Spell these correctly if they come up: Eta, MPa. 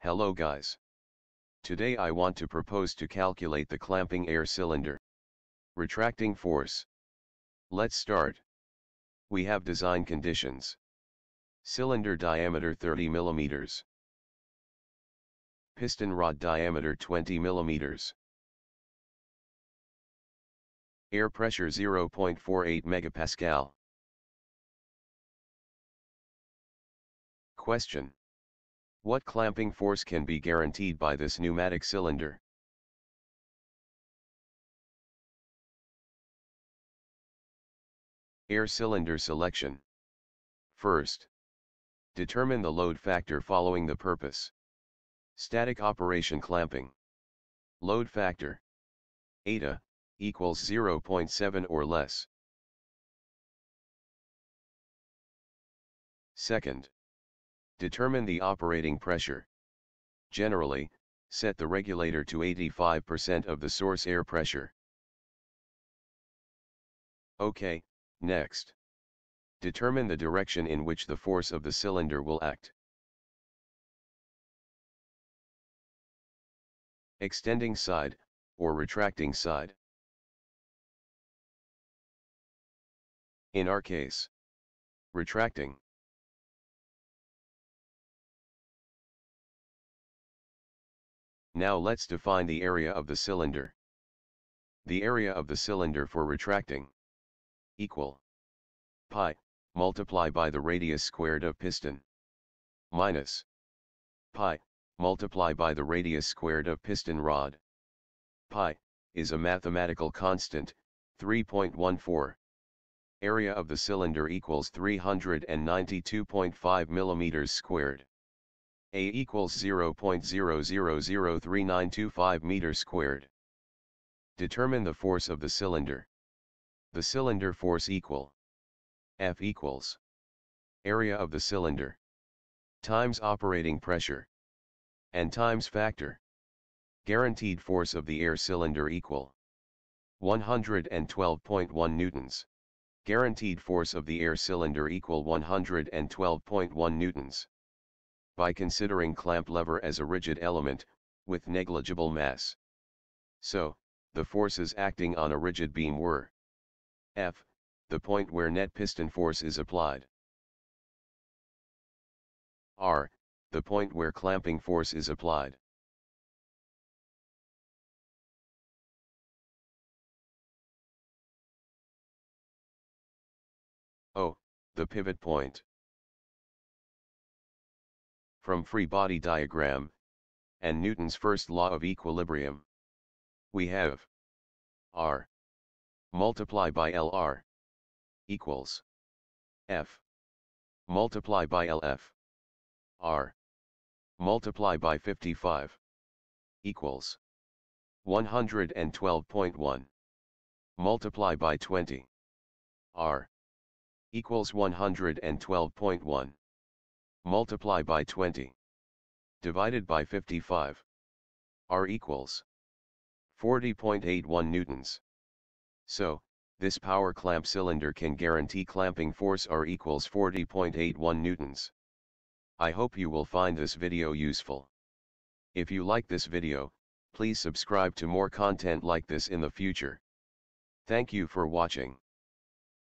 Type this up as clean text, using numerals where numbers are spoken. Hello guys. Today I want to propose to calculate the clamping air cylinder retracting force. Let's start. We have design conditions. Cylinder diameter 30 mm. Piston rod diameter 20 mm. Air pressure 0.48 MPa. Question: what clamping force can be guaranteed by this pneumatic cylinder? Air cylinder selection. First, determine the load factor following the purpose. Static operation clamping. Load factor eta equals 0.7 or less. Second, determine the operating pressure. Generally, set the regulator to 85% of the source air pressure. Okay, next. Determine the direction in which the force of the cylinder will act. Extending side, or retracting side. In our case, retracting. Now let's define the area of the cylinder. The area of the cylinder for retracting equal pi multiply by the radius squared of piston minus pi multiply by the radius squared of piston rod. Pi is a mathematical constant, 3.14. Area of the cylinder equals 392.5 millimeters squared. A equals 0.000392 meters squared. Determine the force of the cylinder. The cylinder force equal F equals area of the cylinder times operating pressure and times factor. Guaranteed force of the air cylinder equal 112.1 newtons. Guaranteed force of the air cylinder equal 112.1 newtons. By considering clamp lever as a rigid element, with negligible mass. So, the forces acting on a rigid beam were F, the point where net piston force is applied, R, the point where clamping force is applied. O, the pivot point. From free body diagram, and Newton's first law of equilibrium, we have R multiply by LR equals F multiply by LF. R multiply by 55 equals 112.1 multiply by 20. R equals 112.1. multiply by 20. Divided by 55. R equals 40.81 newtons. So, this power clamp cylinder can guarantee clamping force R equals 40.81 newtons. I hope you will find this video useful. If you like this video, please subscribe to more content like this in the future. Thank you for watching.